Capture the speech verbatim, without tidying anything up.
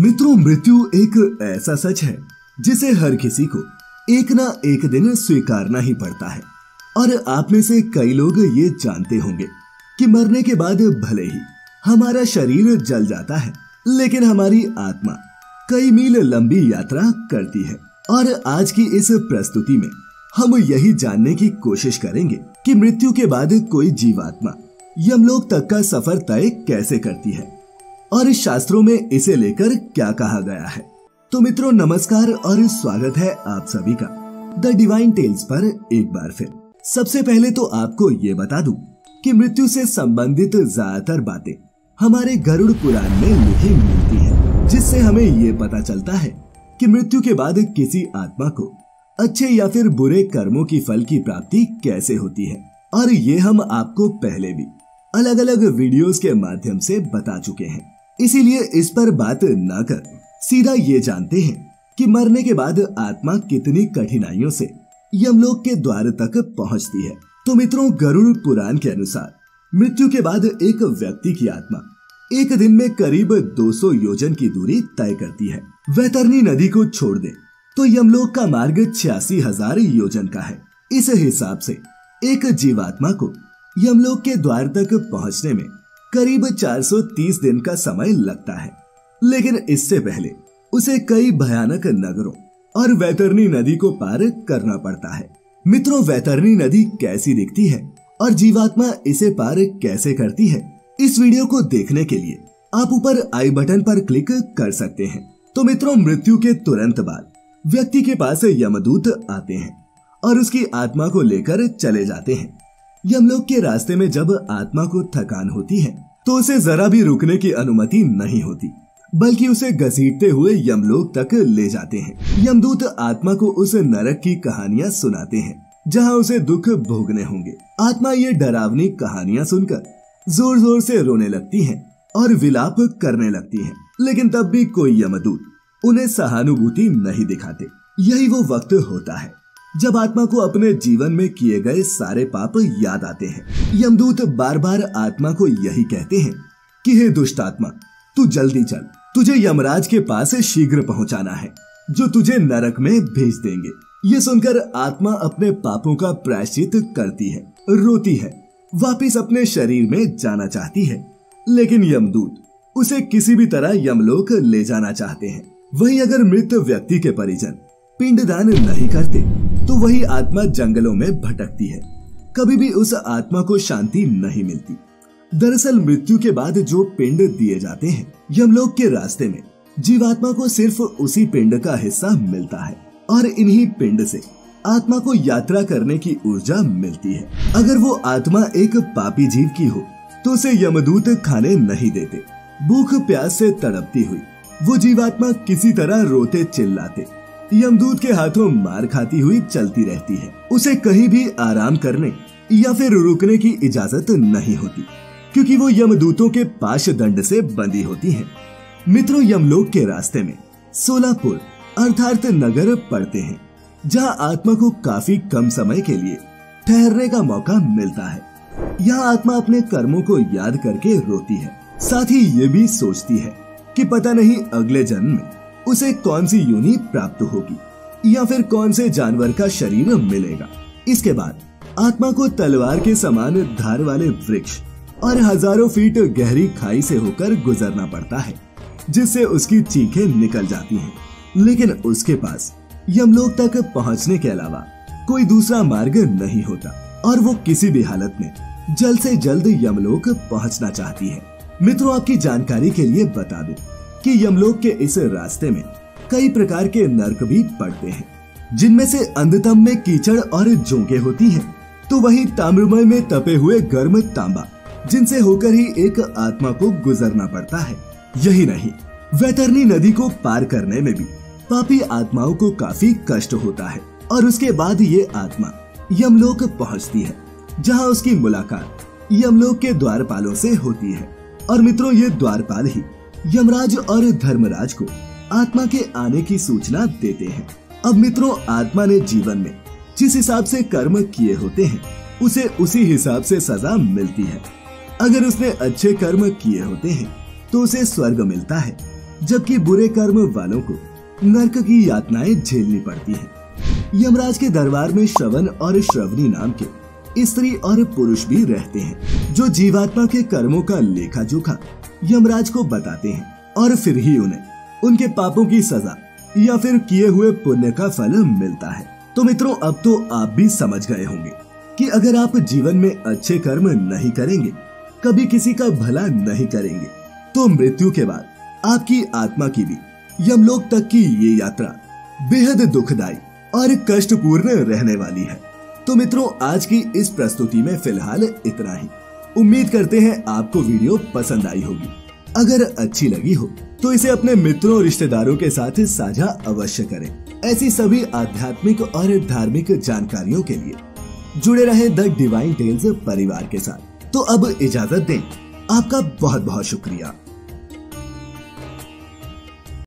मित्रों, मृत्यु एक ऐसा सच है जिसे हर किसी को एक ना एक दिन स्वीकारना ही पड़ता है। और आप में से कई लोग ये जानते होंगे कि मरने के बाद भले ही हमारा शरीर जल जाता है, लेकिन हमारी आत्मा कई मील लंबी यात्रा करती है। और आज की इस प्रस्तुति में हम यही जानने की कोशिश करेंगे कि मृत्यु के बाद कोई जीवात्मा यमलोक तक का सफर तय कैसे करती है और शास्त्रों में इसे लेकर क्या कहा गया है। तो मित्रों नमस्कार और स्वागत है आप सभी का द डिवाइन टेल्स पर एक बार फिर। सबसे पहले तो आपको ये बता दूं कि मृत्यु से संबंधित ज्यादातर बातें हमारे गरुड़ पुराण में लिखी मिलती हैं, जिससे हमें ये पता चलता है कि मृत्यु के बाद किसी आत्मा को अच्छे या फिर बुरे कर्मों की फल की प्राप्ति कैसे होती है। और ये हम आपको पहले भी अलग अलग वीडियोस के माध्यम से बता चुके हैं, इसीलिए इस पर बात न कर सीधा ये जानते हैं कि मरने के बाद आत्मा कितनी कठिनाइयों से यमलोक के द्वार तक पहुंचती है। तो मित्रों गरुड़ पुराण के अनुसार मृत्यु के बाद एक व्यक्ति की आत्मा एक दिन में करीब दो सौ योजन की दूरी तय करती है। वैतरणी नदी को छोड़ दे तो यमलोक का मार्ग छियासी हजार योजन का है। इस हिसाब से एक जीवात्मा को यमलोक के द्वार तक पहुंचने में करीब चार सौ तीस दिन का समय लगता है, लेकिन इससे पहले उसे कई भयानक नगरों और वैतरणी नदी को पार करना पड़ता है। मित्रों वैतरणी नदी कैसी दिखती है और जीवात्मा इसे पार कैसे करती है, इस वीडियो को देखने के लिए आप ऊपर आई बटन पर क्लिक कर सकते हैं। तो मित्रों मृत्यु के तुरंत बाद व्यक्ति के पास यमदूत आते हैं और उसकी आत्मा को लेकर चले जाते हैं। यमलोक के रास्ते में जब आत्मा को थकान होती है तो उसे जरा भी रुकने की अनुमति नहीं होती, बल्कि उसे घसीटते हुए यमलोक तक ले जाते हैं। यमदूत आत्मा को उस नरक की कहानियां सुनाते हैं जहां उसे दुख भोगने होंगे। आत्मा ये डरावनी कहानियां सुनकर जोर जोर से रोने लगती है और विलाप करने लगती है, लेकिन तब भी कोई यमदूत उन्हें सहानुभूति नहीं दिखाते। यही वो वक्त होता है जब आत्मा को अपने जीवन में किए गए सारे पाप याद आते हैं। यमदूत बार बार आत्मा को यही कहते हैं कि हे दुष्ट आत्मा, तू जल्दी चल, तुझे यमराज के पास शीघ्र पहुंचाना है, जो तुझे नरक में भेज देंगे। ये सुनकर आत्मा अपने पापों का प्रायश्चित करती है, रोती है, वापिस अपने शरीर में जाना चाहती है, लेकिन यमदूत उसे किसी भी तरह यमलोक ले जाना चाहते हैं। वहीं अगर मृत व्यक्ति के परिजन पिंडदान नहीं करते तो वही आत्मा जंगलों में भटकती है, कभी भी उस आत्मा को शांति नहीं मिलती। दरअसल मृत्यु के बाद जो पिंड दिए जाते हैं यमलोक के रास्ते में, जीवात्मा को सिर्फ उसी पिंड का हिस्सा मिलता है और इन्हीं पिंड से आत्मा को यात्रा करने की ऊर्जा मिलती है। अगर वो आत्मा एक पापी जीव की हो तो उसे यमदूत खाने नहीं देते। भूख प्यास से तड़पती हुई वो जीवात्मा किसी तरह रोते चिल्लाते यमदूत के हाथों मार खाती हुई चलती रहती है। उसे कहीं भी आराम करने या फिर रुकने की इजाजत नहीं होती, क्योंकि वो यमदूतों के पाश दंड से बंधी होती है। मित्रों यमलोक के रास्ते में सोलापुर अर्थात नगर पड़ते हैं, जहां आत्मा को काफी कम समय के लिए ठहरने का मौका मिलता है। यहां आत्मा अपने कर्मों को याद करके रोती है, साथ ही ये भी सोचती है कि पता नहीं अगले जन्म में उसे कौन सी योनि प्राप्त होगी या फिर कौन से जानवर का शरीर मिलेगा। इसके बाद आत्मा को तलवार के समान धार वाले वृक्ष और हजारों फीट गहरी खाई से होकर गुजरना पड़ता है, जिससे उसकी चीखें निकल जाती हैं। लेकिन उसके पास यमलोक तक पहुंचने के अलावा कोई दूसरा मार्ग नहीं होता और वो किसी भी हालत में जल्द से जल्द यमलोक पहुंचना चाहती है। मित्रों आपकी जानकारी के लिए बता दूं कि यमलोक के इस रास्ते में कई प्रकार के नर्क भी पड़ते हैं, जिनमें से अंधतम में कीचड़ और जोंके होती है, तो वही ताम्रमय में तपे हुए गर्म तांबा, जिनसे होकर ही एक आत्मा को गुजरना पड़ता है। यही नहीं वैतरणी नदी को पार करने में भी पापी आत्माओं को काफी कष्ट होता है। और उसके बाद ये आत्मा यमलोक पहुंचती है, जहां उसकी मुलाकात यमलोक के द्वारपालों से होती है। और मित्रों ये द्वारपाल ही यमराज और धर्मराज को आत्मा के आने की सूचना देते हैं। अब मित्रों आत्मा ने जीवन में जिस हिसाब से कर्म किए होते हैं उसे उसी हिसाब से सजा मिलती है। अगर उसने अच्छे कर्म किए होते हैं तो उसे स्वर्ग मिलता है, जबकि बुरे कर्म वालों को नरक की यातनाएं झेलनी पड़ती है। यमराज के दरबार में श्रवन और श्रवनी नाम के स्त्री और पुरुष भी रहते हैं, जो जीवात्मा के कर्मों का लेखा जोखा यमराज को बताते हैं और फिर ही उन्हें उनके पापों की सजा या फिर किए हुए पुण्य का फल मिलता है। तो मित्रों, अब तो आप भी समझ गए होंगे कि अगर आप जीवन में अच्छे कर्म नहीं करेंगे, कभी किसी का भला नहीं करेंगे, तो मृत्यु के बाद आपकी आत्मा की भी यमलोक तक की ये यात्रा बेहद दुखदायी और कष्टपूर्ण रहने वाली है। तो मित्रों, आज की इस प्रस्तुति में फिलहाल इतना ही। उम्मीद करते हैं आपको वीडियो पसंद आई होगी। अगर अच्छी लगी हो तो इसे अपने मित्रों और रिश्तेदारों के साथ साझा अवश्य करें। ऐसी सभी आध्यात्मिक और धार्मिक जानकारियों के लिए जुड़े रहें द डिवाइन टेल्स परिवार के साथ। तो अब इजाजत दें। आपका बहुत बहुत शुक्रिया।